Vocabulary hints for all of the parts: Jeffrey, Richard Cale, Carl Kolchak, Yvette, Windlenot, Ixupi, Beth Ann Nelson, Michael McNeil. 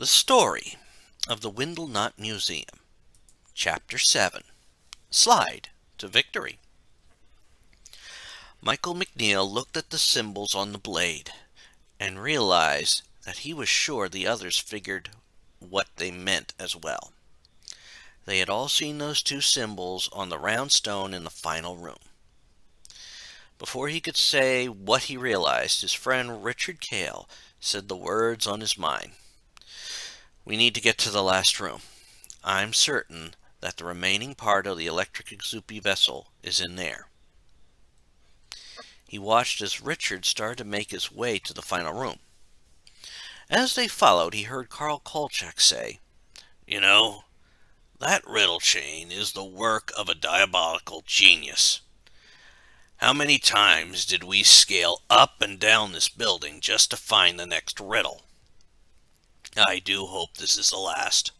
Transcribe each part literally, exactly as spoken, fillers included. The Story of the Windlenot Museum, Chapter seven, Slide to Victory. Michael McNeil looked at the symbols on the blade and realized that he was sure the others figured what they meant as well. They had all seen those two symbols on the round stone in the final room. Before he could say what he realized, his friend Richard Cale said the words on his mind. "We need to get to the last room. I'm certain that the remaining part of the electric Ixupi vessel is in there." He watched as Richard started to make his way to the final room. As they followed, he heard Carl Kolchak say, "You know, that riddle chain is the work of a diabolical genius. How many times did we scale up and down this building just to find the next riddle? I do hope this is the last.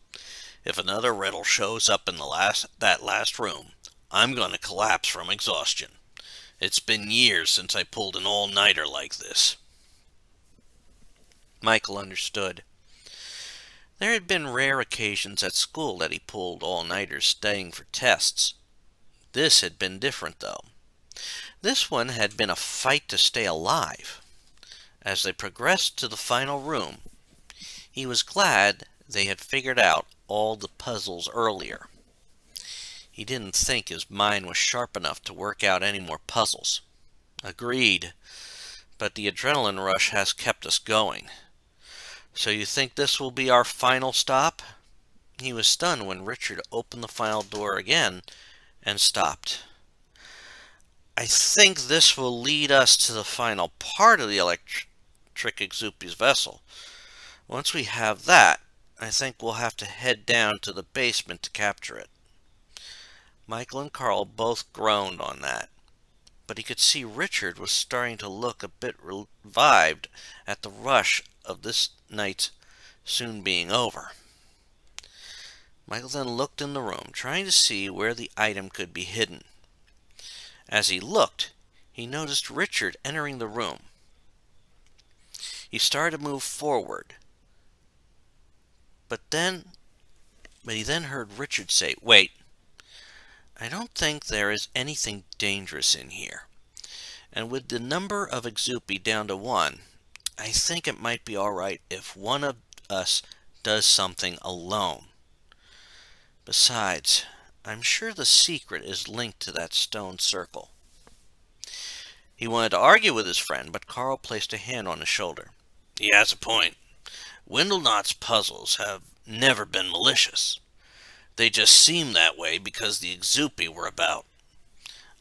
If another riddle shows up in the last that last room, I'm going to collapse from exhaustion. It's been years since I pulled an all-nighter like this." Michael understood. There had been rare occasions at school that he pulled all-nighters studying for tests. This had been different, though. This one had been a fight to stay alive. As they progressed to the final room, he was glad they had figured out all the puzzles earlier. He didn't think his mind was sharp enough to work out any more puzzles. Agreed, but the adrenaline rush has kept us going. "So you think this will be our final stop?" He was stunned when Richard opened the final door again and stopped. "I think this will lead us to the final part of the electric Ixupi's vessel. Once we have that, I think we'll have to head down to the basement to capture it." Michael and Carl both groaned on that, but he could see Richard was starting to look a bit revived at the rush of this night soon being over. Michael then looked in the room, trying to see where the item could be hidden. As he looked, he noticed Richard entering the room. He started to move forward. But then, but he then heard Richard say, "Wait, I don't think there is anything dangerous in here. And with the number of Ixupi down to one, I think it might be all right if one of us does something alone. Besides, I'm sure the secret is linked to that stone circle." He wanted to argue with his friend, but Carl placed a hand on his shoulder. "He has a point. Windlenot's puzzles have never been malicious. They just seem that way because the Ixupi were about.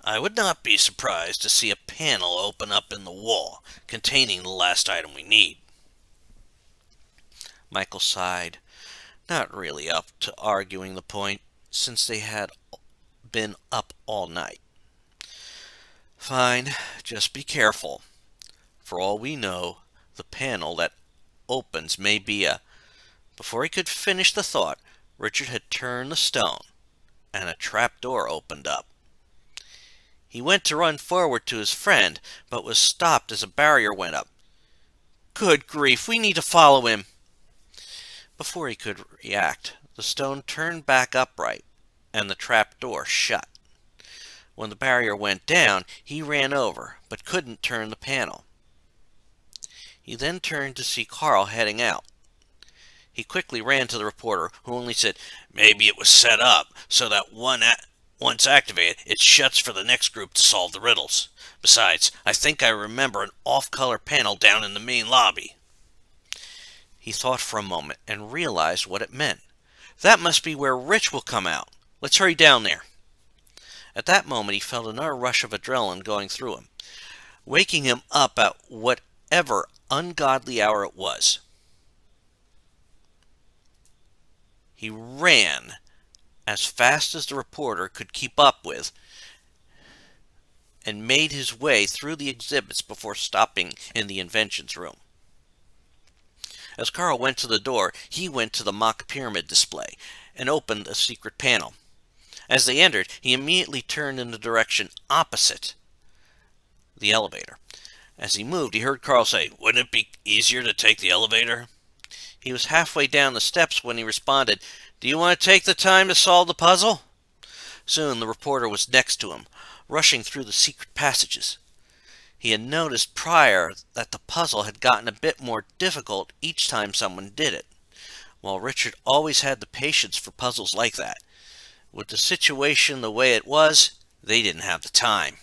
I would not be surprised to see a panel open up in the wall containing the last item we need." Michael sighed, not really up to arguing the point, since they had been up all night. "Fine, just be careful. For all we know, the panel that opens may be a..." Before he could finish the thought, Richard had turned the stone, and a trapdoor opened up. He went to run forward to his friend, but was stopped as a barrier went up. "Good grief, we need to follow him!" Before he could react, the stone turned back upright, and the trapdoor shut. When the barrier went down, he ran over, but couldn't turn the panel. He then turned to see Carl heading out. He quickly ran to the reporter, who only said, "Maybe it was set up so that one a once activated, it shuts for the next group to solve the riddles. Besides, I think I remember an off-color panel down in the main lobby." He thought for a moment and realized what it meant. "That must be where Rich will come out. Let's hurry down there." At that moment, he felt another rush of adrenaline going through him, waking him up at whatever ungodly hour it was. He ran as fast as the reporter could keep up with and made his way through the exhibits before stopping in the inventions room. As Carl went to the door, he went to the mock pyramid display and opened a secret panel. As they entered, he immediately turned in the direction opposite the elevator. As he moved, he heard Carl say, "Wouldn't it be easier to take the elevator?" He was halfway down the steps when he responded, "Do you want to take the time to solve the puzzle?" Soon the reporter was next to him, rushing through the secret passages. He had noticed prior that the puzzle had gotten a bit more difficult each time someone did it, while Richard always had the patience for puzzles like that. With the situation the way it was, they didn't have the time.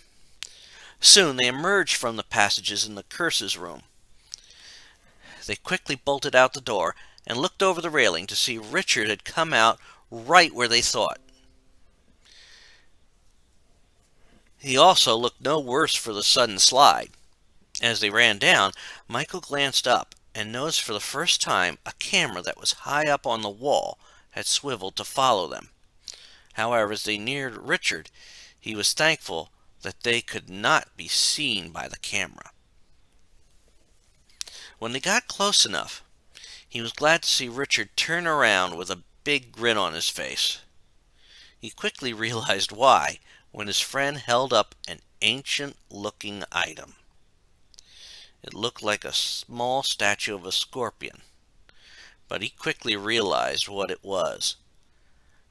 Soon they emerged from the passages in the curses room. They quickly bolted out the door and looked over the railing to see Richard had come out right where they thought. He also looked no worse for the sudden slide. As they ran down, Michael glanced up and noticed for the first time a camera that was high up on the wall had swiveled to follow them. However, as they neared Richard, he was thankful that they could not be seen by the camera. When they got close enough, he was glad to see Richard turn around with a big grin on his face. He quickly realized why when his friend held up an ancient-looking item. It looked like a small statue of a scorpion, but he quickly realized what it was.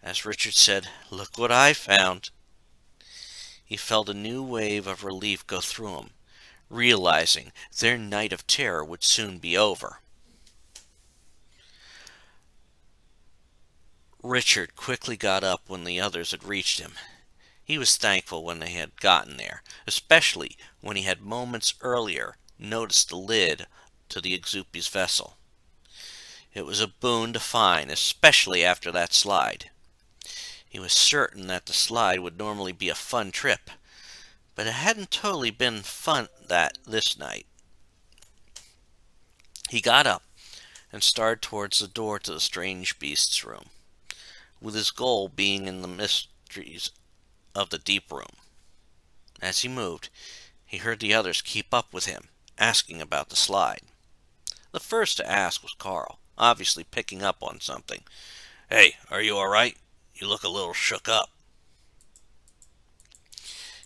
As Richard said, "Look what I found!" He felt a new wave of relief go through him, realizing their night of terror would soon be over. Richard quickly got up when the others had reached him. He was thankful when they had gotten there, especially when he had moments earlier noticed the lid to the Ixupi's vessel. It was a boon to find, especially after that slide. He was certain that the slide would normally be a fun trip, but it hadn't totally been fun that this night. He got up and started towards the door to the strange beast's room, with his goal being in the mysteries of the deep room. As he moved, he heard the others keep up with him, asking about the slide. The first to ask was Carl, obviously picking up on something. "Hey, are you all right? You look a little shook up."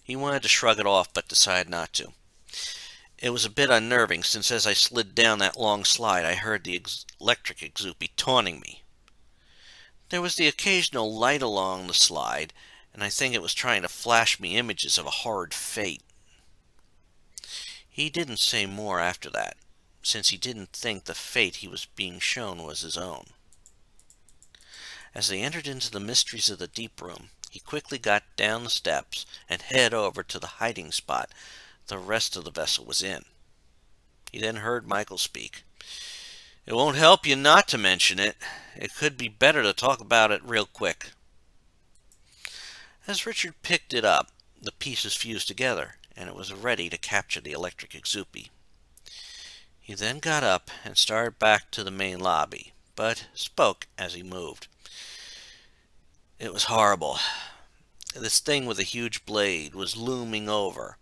He wanted to shrug it off, but decided not to. It was a bit unnerving, since as I slid down that long slide, I heard the electric Ixupi taunting me. There was the occasional light along the slide, and I think it was trying to flash me images of a horrid fate. He didn't say more after that, since he didn't think the fate he was being shown was his own. As they entered into the mysteries of the deep room, he quickly got down the steps and headed over to the hiding spot the rest of the vessel was in. He then heard Michael speak. "It won't help you not to mention it. It could be better to talk about it real quick." As Richard picked it up, the pieces fused together, and it was ready to capture the electric Ixupi. He then got up and started back to the main lobby, but spoke as he moved. "It was horrible. This thing with a huge blade was looming over,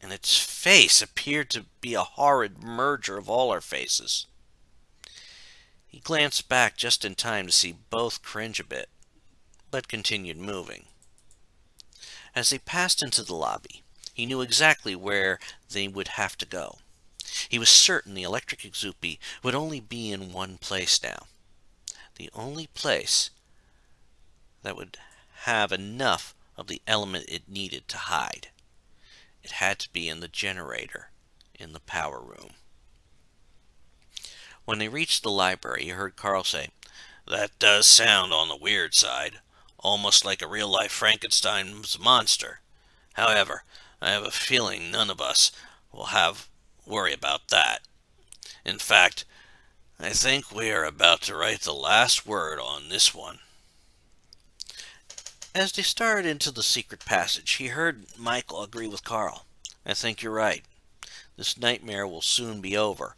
and its face appeared to be a horrid merger of all our faces." He glanced back just in time to see both cringe a bit, but continued moving. As they passed into the lobby, he knew exactly where they would have to go. He was certain the electric Ixupi would only be in one place now. The only place that would have enough of the element it needed to hide. It had to be in the generator in the power room. When they reached the library, he heard Carl say, "That does sound on the weird side, almost like a real-life Frankenstein's monster. However, I have a feeling none of us will have worry about that. In fact, I think we are about to write the last word on this one." As they started into the secret passage, he heard Michael agree with Carl. "I think you're right. This nightmare will soon be over,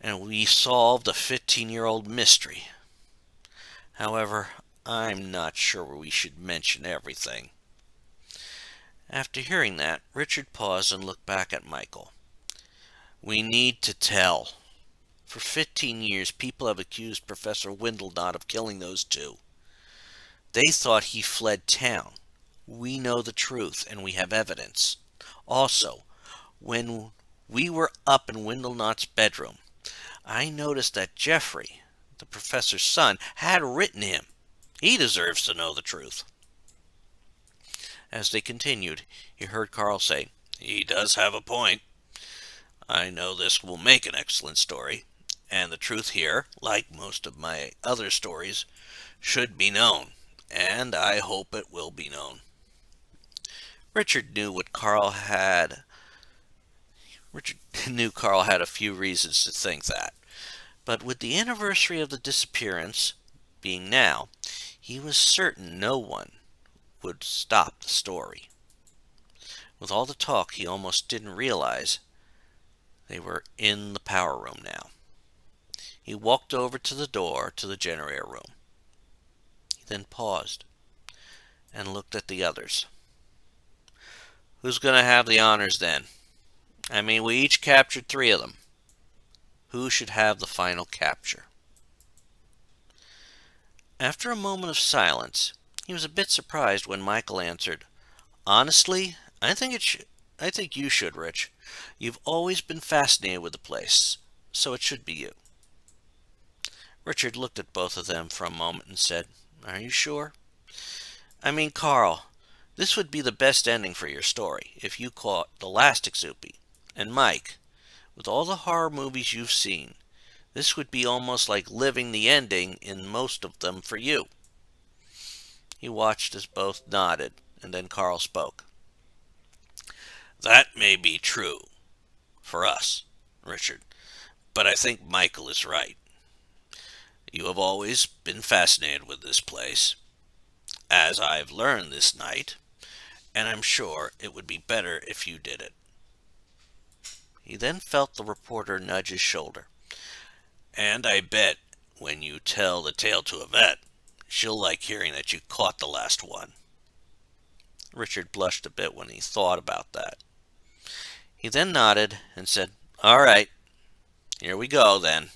and we solved a fifteen-year-old mystery. However, I'm not sure we should mention everything." After hearing that, Richard paused and looked back at Michael. "We need to tell. For fifteen years, people have accused Professor Windlenot of killing those two. They thought he fled town. We know the truth, and we have evidence. Also, when we were up in Windlenot's bedroom, I noticed that Jeffrey, the professor's son, had written him. He deserves to know the truth. As they continued, he heard Carl say, "He does have a point. I know this will make an excellent story, and the truth here, like most of my other stories, should be known, and I hope it will be known." Richard knew what Carl had. Richard knew Carl had a few reasons to think that, but with the anniversary of the disappearance being now, he was certain no one would stop the story. With all the talk, he almost didn't realize they were in the power room now. He walked over to the door to the generator room. He then paused and looked at the others. Who's going to have the honors then? I mean, we each captured three of them. Who should have the final capture? After a moment of silence, he was a bit surprised when Michael answered, "Honestly, I think it should. I think you should, Rich. You've always been fascinated with the place, so it should be you." Richard looked at both of them for a moment and said, "Are you sure? I mean, Carl, this would be the best ending for your story if you caught the last Ixupi. And Mike, with all the horror movies you've seen, this would be almost like living the ending in most of them for you." He watched as both nodded, and then Carl spoke. "That may be true for us, Richard, but I think Michael is right. You have always been fascinated with this place, as I've learned this night, and I'm sure it would be better if you did it." He then felt the reporter nudge his shoulder. "And I bet when you tell the tale to Yvette, she'll like hearing that you caught the last one." Richard blushed a bit when he thought about that. He then nodded and said, "All right, here we go then."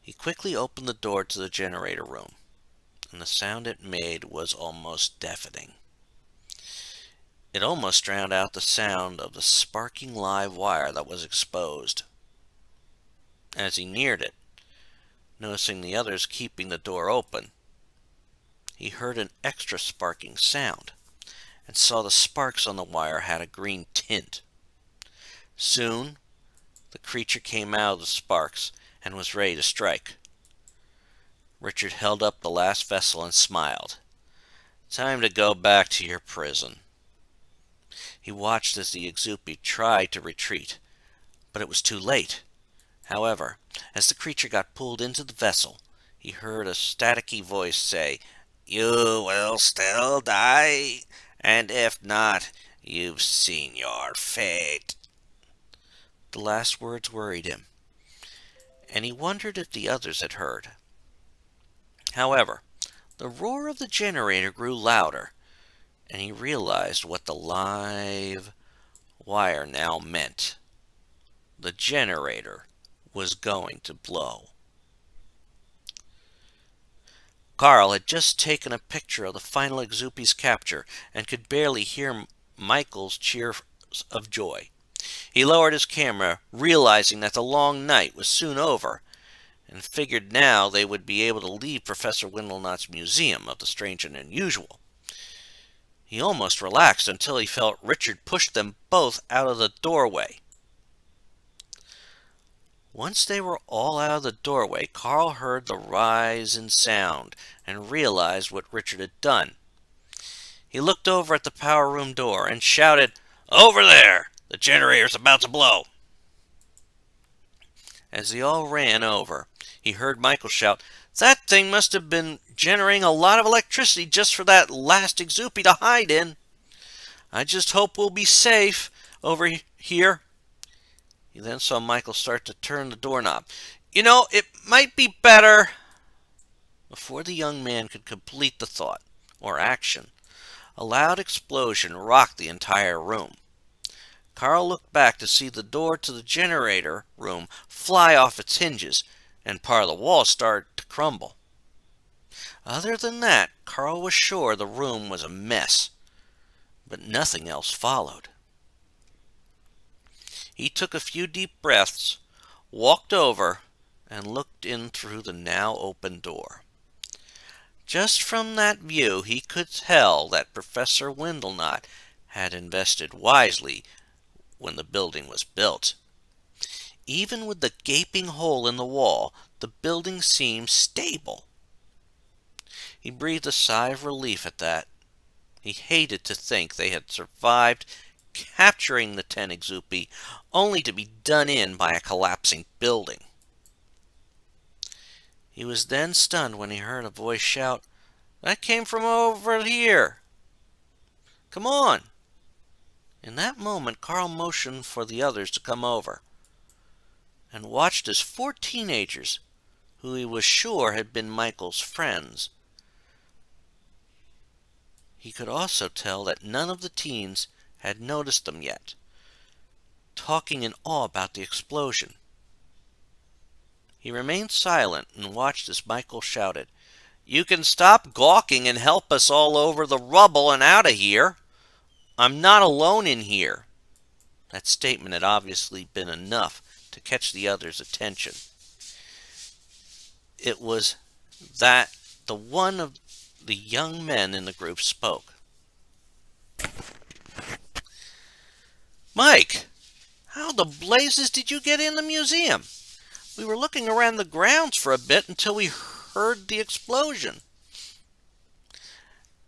He quickly opened the door to the generator room, and the sound it made was almost deafening. It almost drowned out the sound of the sparking live wire that was exposed. As he neared it, noticing the others keeping the door open, he heard an extra sparking sound and saw the sparks on the wire had a green tint. Soon, the creature came out of the sparks and was ready to strike. Richard held up the last vessel and smiled. "Time to go back to your prison." He watched as the Ixupi tried to retreat, but it was too late. However, as the creature got pulled into the vessel, he heard a staticky voice say, "You will still die, and if not, you've seen your fate." The last words worried him, and he wondered if the others had heard. However, the roar of the generator grew louder, and he realized what the live wire now meant. The generator was going to blow. Carl had just taken a picture of the final Ixupi's capture and could barely hear Michael's cheers of joy. He lowered his camera, realizing that the long night was soon over, and figured now they would be able to leave Professor Windlenot's museum of the strange and unusual. He almost relaxed until he felt Richard push them both out of the doorway. Once they were all out of the doorway, Carl heard the rise in sound and realized what Richard had done. He looked over at the power room door and shouted, "Over there! The generator's about to blow!" As they all ran over, he heard Michael shout, "That thing must have been generating a lot of electricity just for that last Ixupi to hide in. I just hope we'll be safe over here." He then saw Michael start to turn the doorknob. "You know, it might be better." Before the young man could complete the thought, or action, a loud explosion rocked the entire room. Carl looked back to see the door to the generator room fly off its hinges, and part of the wall started to crumble. Other than that, Carl was sure the room was a mess, but nothing else followed. He took a few deep breaths, walked over, and looked in through the now open door. Just from that view he could tell that Professor Windlenot had invested wisely when the building was built. Even with the gaping hole in the wall, the building seemed stable. He breathed a sigh of relief at that. He hated to think they had survived capturing the ten Ixupi, only to be done in by a collapsing building. He was then stunned when he heard a voice shout, "That came from over here! Come on!" In that moment, Carl motioned for the others to come over, and watched as four teenagers, who he was sure had been Michael's friends. He could also tell that none of the teens had noticed them yet, talking in awe about the explosion. He remained silent and watched as Michael shouted, "You can stop gawking and help us all over the rubble and out of here. I'm not alone in here." That statement had obviously been enough to catch the others' attention. It was that the one of the young men in the group spoke. "Mike, how the blazes did you get in the museum? We were looking around the grounds for a bit until we heard the explosion."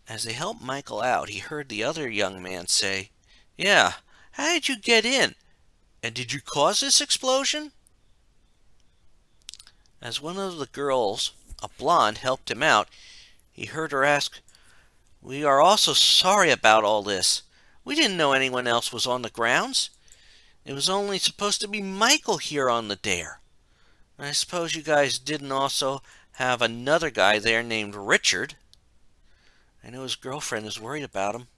As they helped Michael out, he heard the other young man say, "Yeah, how did you get in? And did you cause this explosion?" As one of the girls, a blonde, helped him out, he heard her ask, "We are also sorry about all this. We didn't know anyone else was on the grounds. It was only supposed to be Michael here on the dare. I suppose you guys didn't also have another guy there named Richard. I know his girlfriend is worried about him."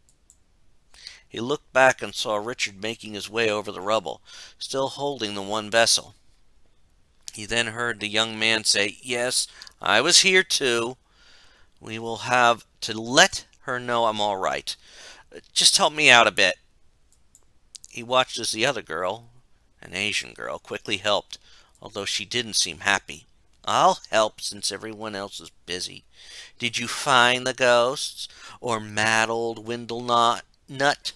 He looked back and saw Richard making his way over the rubble, still holding the one vessel. He then heard the young man say, "Yes, I was here too. We will have to let her know I'm all right. Just help me out a bit." He watched as the other girl, an Asian girl, quickly helped, although she didn't seem happy. "I'll help since everyone else is busy. Did you find the ghosts, or mad old Windlenot nut?"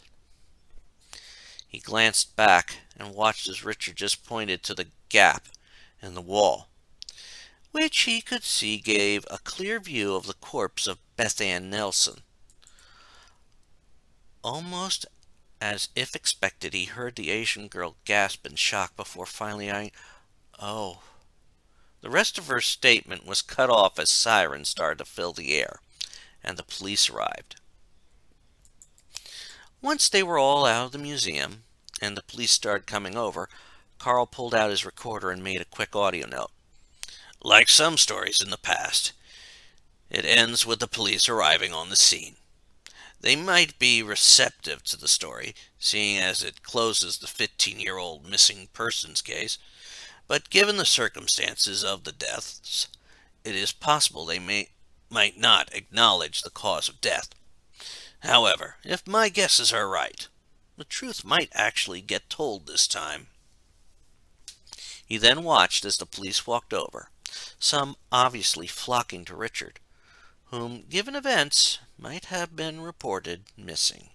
He glanced back and watched as Richard just pointed to the gap in the wall, which he could see gave a clear view of the corpse of Beth Ann Nelson. Almost as if expected, he heard the Asian girl gasp in shock before finally eyeing, "Oh." The rest of her statement was cut off as sirens started to fill the air, and the police arrived. Once they were all out of the museum, and the police started coming over, Carl pulled out his recorder and made a quick audio note. "Like some stories in the past, it ends with the police arriving on the scene. They might be receptive to the story, seeing as it closes the fifteen-year-old missing persons case, but given the circumstances of the deaths, it is possible they may, might not acknowledge the cause of death. However, if my guesses are right, the truth might actually get told this time." He then watched as the police walked over, some obviously flocking to Richard, whom, given events, might have been reported missing.